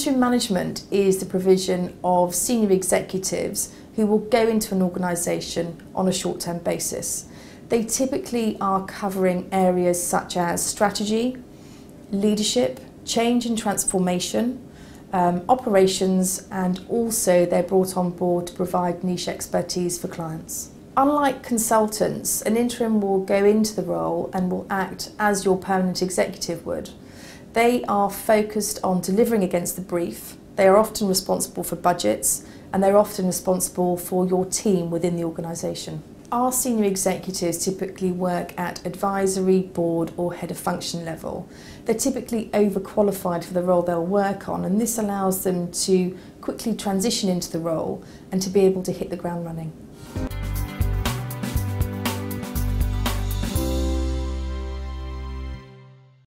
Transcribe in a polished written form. Interim management is the provision of senior executives who will go into an organisation on a short-term basis. They typically are covering areas such as strategy, leadership, change and transformation, operations, and also they're brought on board to provide niche expertise for clients. Unlike consultants, an interim will go into the role and will act as your permanent executive would. They are focused on delivering against the brief, they are often responsible for budgets, and they're often responsible for your team within the organisation. Our senior executives typically work at advisory, board or head of function level. They're typically overqualified for the role they'll work on, and this allows them to quickly transition into the role and to be able to hit the ground running.